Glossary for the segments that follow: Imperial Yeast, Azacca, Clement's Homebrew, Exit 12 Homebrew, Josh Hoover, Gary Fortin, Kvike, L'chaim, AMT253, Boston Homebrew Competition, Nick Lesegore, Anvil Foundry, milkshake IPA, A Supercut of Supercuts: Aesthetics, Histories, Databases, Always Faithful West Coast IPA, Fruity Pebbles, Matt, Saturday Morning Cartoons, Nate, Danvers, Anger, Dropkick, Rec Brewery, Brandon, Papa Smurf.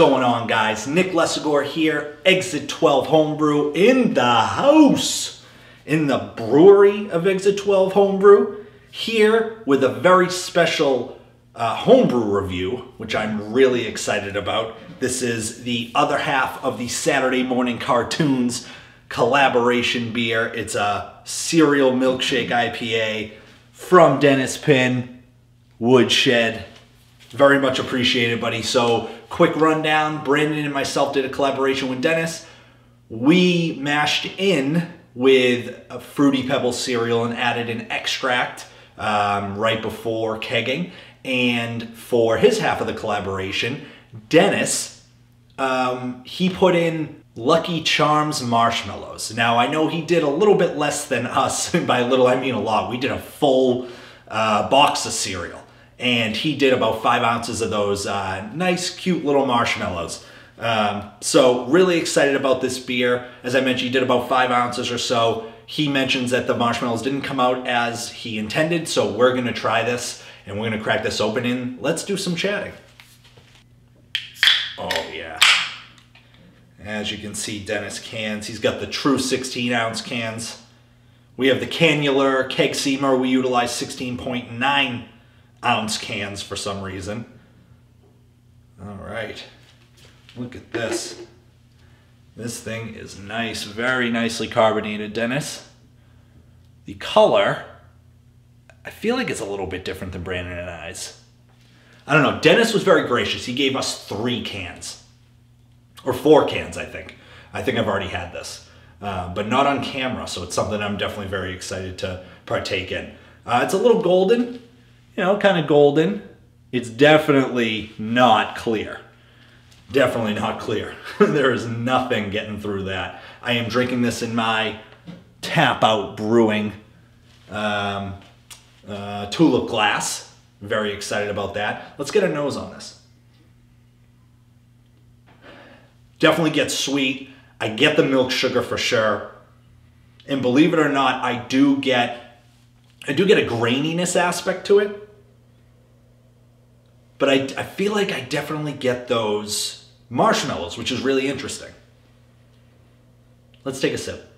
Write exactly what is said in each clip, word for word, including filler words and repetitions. going on, guys? Nick Lesegore here, Exit twelve Homebrew in the house, in the brewery of Exit twelve Homebrew, here with a very special uh, homebrew review, which I'm really excited about. This is the other half of the Saturday Morning Cartoons collaboration beer. It's a cereal milkshake I P A from Dennis Pynn Woodshed. Very much appreciated, buddy. So quick rundown, Brandon and myself did a collaboration with Dennis. We mashed in with a Fruity Pebbles cereal and added an extract um, right before kegging. And for his half of the collaboration, Dennis, um, he put in Lucky Charms marshmallows. Now I know he did a little bit less than us. By little, I mean a lot. We did a full uh, box of cereal. And he did about five ounces of those uh, nice, cute little marshmallows. Um, so really excited about this beer. As I mentioned, he did about five ounces or so. He mentions that the marshmallows didn't come out as he intended, so we're gonna try this and we're gonna crack this open and let's do some chatting. Oh yeah. As you can see, Dennis cans. He's got the true sixteen ounce cans. We have the Cannular Keg Seamer. We utilize sixteen point nine ounce cans for some reason. All right, look at this. This thing is nice, very nicely carbonated, Dennis. The color, I feel like it's a little bit different than Brandon and I's. I don't know, Dennis was very gracious. He gave us three cans, or four cans, I think. I think I've already had this, uh, but not on camera, so it's something I'm definitely very excited to partake in. Uh, it's a little golden. You know, kind of golden. It's definitely not clear. Definitely not clear. There is nothing getting through that. I am drinking this in my Tap Out Brewing um, uh, tulip glass. Very excited about that. Let's get a nose on this. Definitely gets sweet. I get the milk sugar for sure. And believe it or not, I do get I do get a graininess aspect to it, but I, I feel like I definitely get those marshmallows, which is really interesting. Let's take a sip.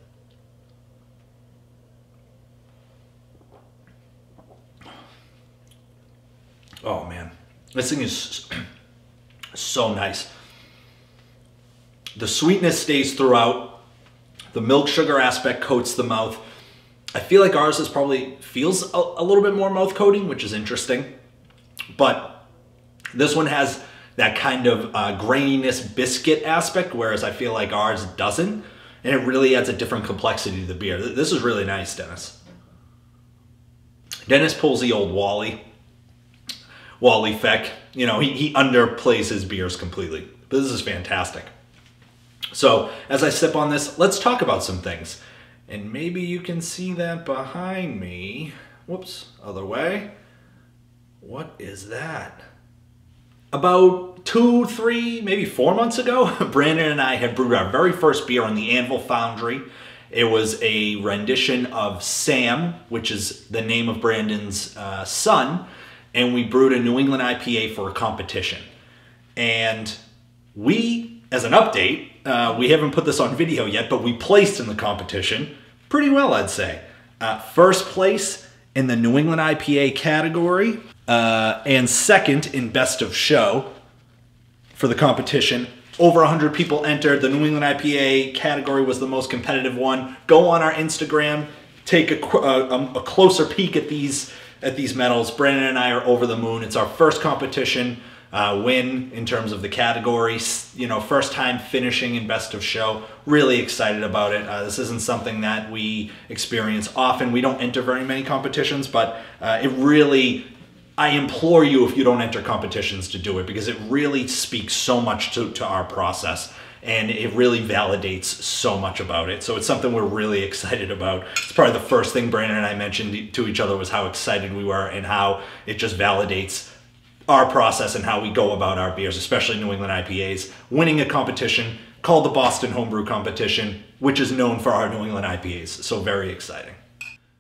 Oh man, this thing is so nice. The sweetness stays throughout. The milk sugar aspect coats the mouth. I feel like ours is probably feels a, a little bit more mouth coating, which is interesting. But this one has that kind of uh, graininess biscuit aspect, whereas I feel like ours doesn't. And it really adds a different complexity to the beer. This is really nice, Dennis. Dennis pulls the old Wally. Wally Feck. You know, he, he underplays his beers completely. But this is fantastic. So as I sip on this, let's talk about some things. And maybe you can see that behind me. Whoops, other way. What is that? About two, three, maybe four months ago, Brandon and I had brewed our very first beer on the Anvil Foundry. It was a rendition of Sam, which is the name of Brandon's uh, son. And we brewed a New England I P A for a competition. And we, as an update, uh, we haven't put this on video yet, but we placed in the competition. Pretty well, I'd say. Uh, first place in the New England I P A category uh, and second in Best of Show for the competition. Over one hundred people entered. The New England I P A category was the most competitive one. Go on our Instagram, take a, a, a closer peek at these, at these medals. Brandon and I are over the moon. It's our first competition uh, win in terms of the category. You know, first time finishing in Best of Show. Really excited about it. Uh, this isn't something that we experience often. We don't enter very many competitions, but uh, it really, I implore you, if you don't enter competitions, to do it, because it really speaks so much to, to our process, and it really validates so much about it. So it's something we're really excited about. It's probably the first thing Brandon and I mentioned to each other was how excited we were and how it just validates our process and how we go about our beers, especially New England I P As. Winning a competition called the Boston Homebrew Competition, which is known for our New England I P As, so very exciting.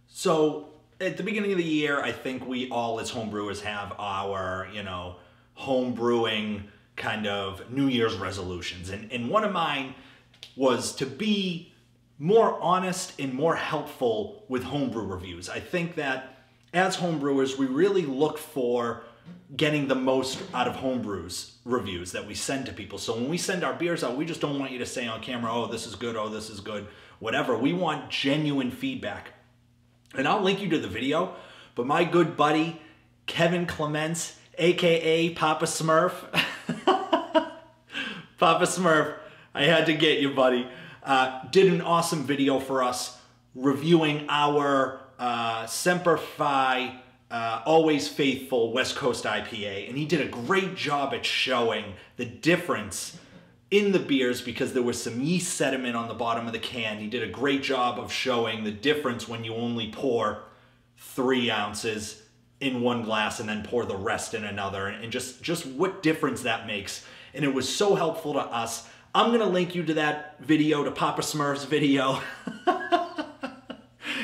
So at the beginning of the year, I think we all as homebrewers have our, you know, homebrewing kind of New Year's resolutions. And, and one of mine was to be more honest and more helpful with homebrew reviews. I think that as homebrewers, we really look for getting the most out of homebrews reviews that we send to people. So when we send our beers out, we just don't want you to say on camera, oh, this is good, oh, this is good, whatever. We want genuine feedback. And I'll link you to the video, but my good buddy, Kevin Clements, A K A Papa Smurf, Papa Smurf, I had to get you, buddy, uh, did an awesome video for us reviewing our uh, Semper Fi Uh, Always Faithful West Coast I P A, and he did a great job at showing the difference in the beers because there was some yeast sediment on the bottom of the can. He did a great job of showing the difference when you only pour three ounces in one glass and then pour the rest in another, and just, just what difference that makes. And it was so helpful to us. I'm going to link you to that video, to Papa Smurf's video.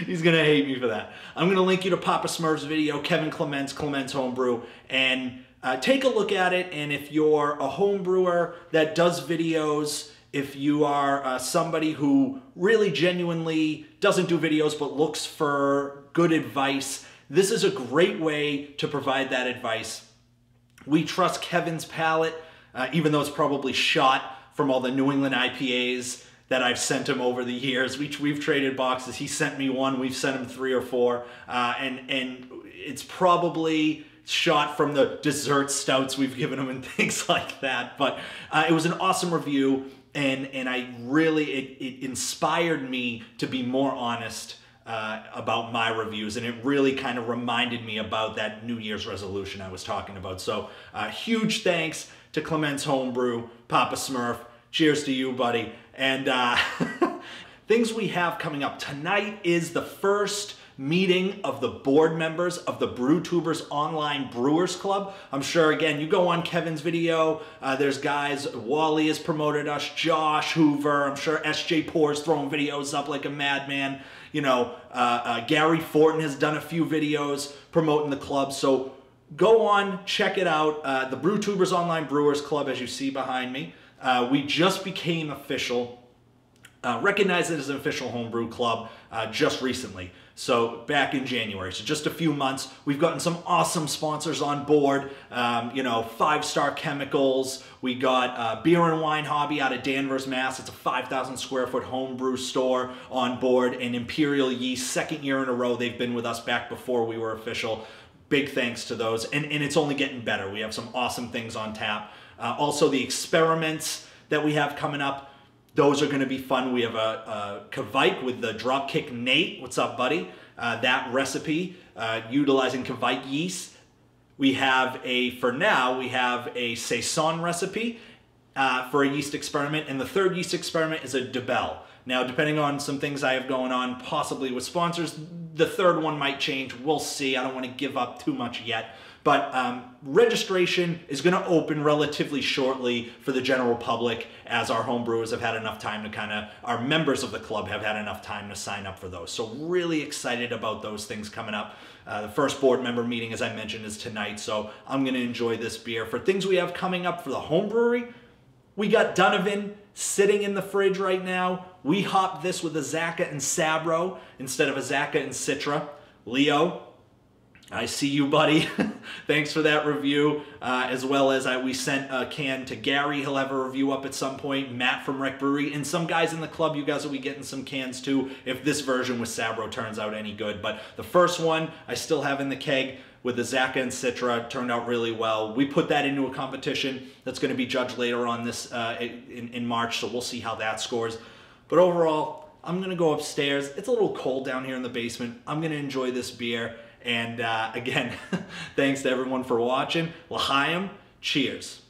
He's going to hate me for that. I'm going to link you to Papa Smurf's video, Kevin Clements, Clements Homebrew, and uh, take a look at it. And if you're a homebrewer that does videos, if you are uh, somebody who really genuinely doesn't do videos but looks for good advice, this is a great way to provide that advice. We trust Kevin's palate, uh, even though it's probably shot from all the New England I P As that I've sent him over the years. We, we've traded boxes. He sent me one. We've sent him three or four. Uh, and, and it's probably shot from the dessert stouts we've given him and things like that. But uh, it was an awesome review. And, and I really, it, it inspired me to be more honest uh, about my reviews. And it really kind of reminded me about that New Year's resolution I was talking about. So uh, huge thanks to Clements Homebrew, Papa Smurf. Cheers to you, buddy. And uh, things we have coming up. Tonight is the first meeting of the board members of the BrewTubers Online Brewers Club. I'm sure, again, you go on Kevin's video, uh, there's guys, Wally has promoted us, Josh Hoover, I'm sure S J Poor's throwing videos up like a madman. You know, uh, uh, Gary Fortin has done a few videos promoting the club. So go on, check it out. Uh, the BrewTubers Online Brewers Club, as you see behind me. Uh, we just became official, uh, recognized it as an official homebrew club uh, just recently. So back in January, so just a few months, we've gotten some awesome sponsors on board. Um, you know, Five Star Chemicals. We got uh, Beer and Wine Hobby out of Danvers, Mass. It's a five thousand square foot homebrew store on board, and Imperial Yeast, second year in a row. They've been with us back before we were official. Big thanks to those. And, and it's only getting better. We have some awesome things on tap. Uh, also, the experiments that we have coming up, those are going to be fun. We have a, a Kvike with the Dropkick Nate. What's up, buddy? Uh, that recipe, uh, utilizing Kvike yeast. We have a, for now, we have a Saison recipe uh, for a yeast experiment. And the third yeast experiment is a DeBelle. Now, depending on some things I have going on, possibly with sponsors, the third one might change. We'll see. I don't want to give up too much yet. But um, registration is going to open relatively shortly for the general public, as our homebrewers have had enough time to kind of, our members of the club have had enough time to sign up for those. So really excited about those things coming up. Uh, the first board member meeting, as I mentioned, is tonight. So I'm going to enjoy this beer. For things we have coming up for the homebrewery, we got Donovan sitting in the fridge right now. We hopped this with Azacca and Sabro instead of Azacca and Citra. Leo, I see you, buddy. Thanks for that review. Uh, as well as I, we sent a can to Gary. He'll have a review up at some point. Matt from Rec Brewery. And some guys in the club, you guys will be getting some cans too if this version with Sabro turns out any good. But the first one I still have in the keg with Azacca and Citra turned out really well. We put that into a competition that's going to be judged later on this uh, in, in March. So we'll see how that scores. But overall, I'm going to go upstairs. It's a little cold down here in the basement. I'm going to enjoy this beer. And uh, again, thanks to everyone for watching. L'chaim, cheers.